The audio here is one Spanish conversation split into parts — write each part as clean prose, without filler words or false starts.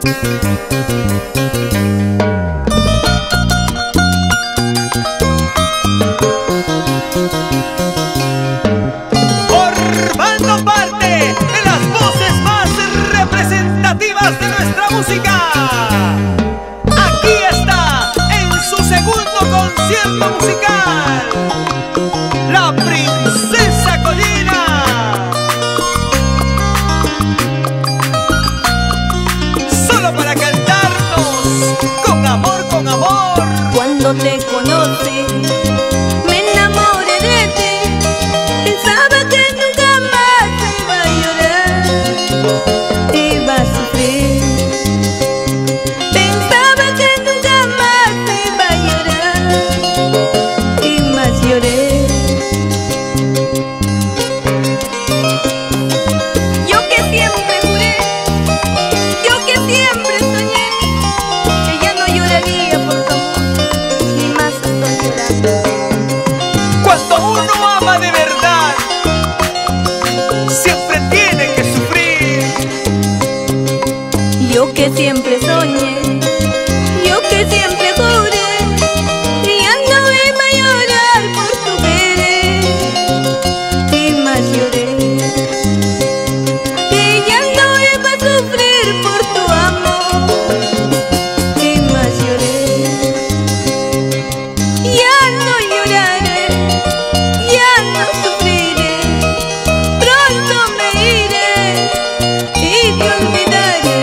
Formando parte de las voces más representativas de nuestra música, aquí está en su segundo concierto musical La Princesa Acollina. Para cantarnos con amor, con amor. Cuando te conocí, me enamoré de ti. Pensaba que nunca más iba a llorar, iba a sufrir. Pensaba que nunca más iba a llorar, y más lloré. Yo que siempre juré, yo que siempre yo que siempre soñé, yo que siempre juré, y ya no iba a llorar por tu querer, y más lloré. Y ya no iba a sufrir por tu amor, y más lloré. Ya no lloraré, ya no sufriré, pronto me iré y te olvidaré.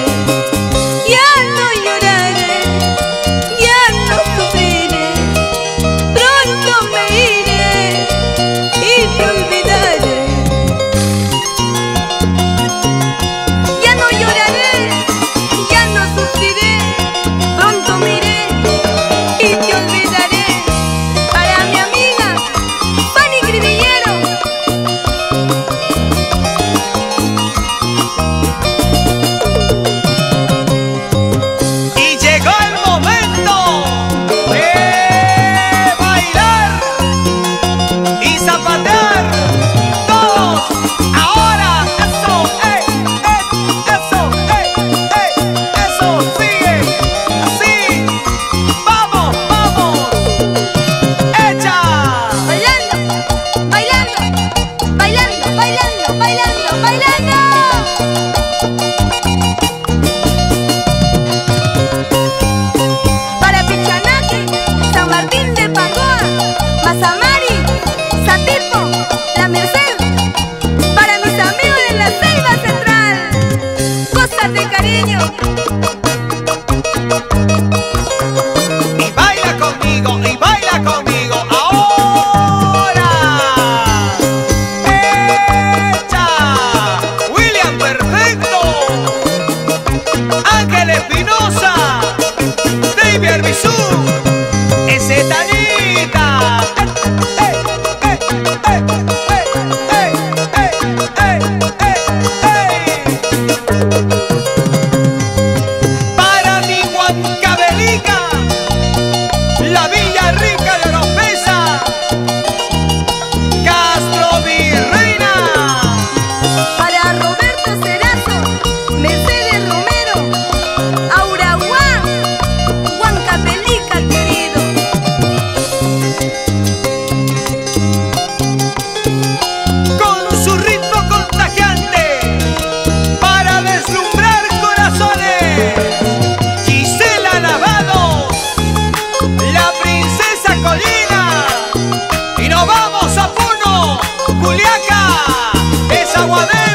Y baila conmigo ahora. Echa William Perfecto, Ángel Espinosa, David Arbizú, ese Tanita. Para mi Huancavelica, la Villa Rica de Oropesa, Castro Virreina. Para Roberto Cerazo, Mercedes Romero, Aurahuá, Huancavelica querido. Con su ritmo contagiante, para deslumbrar corazones. ¡Vamos a Puno, Juliaca, es Aguadero!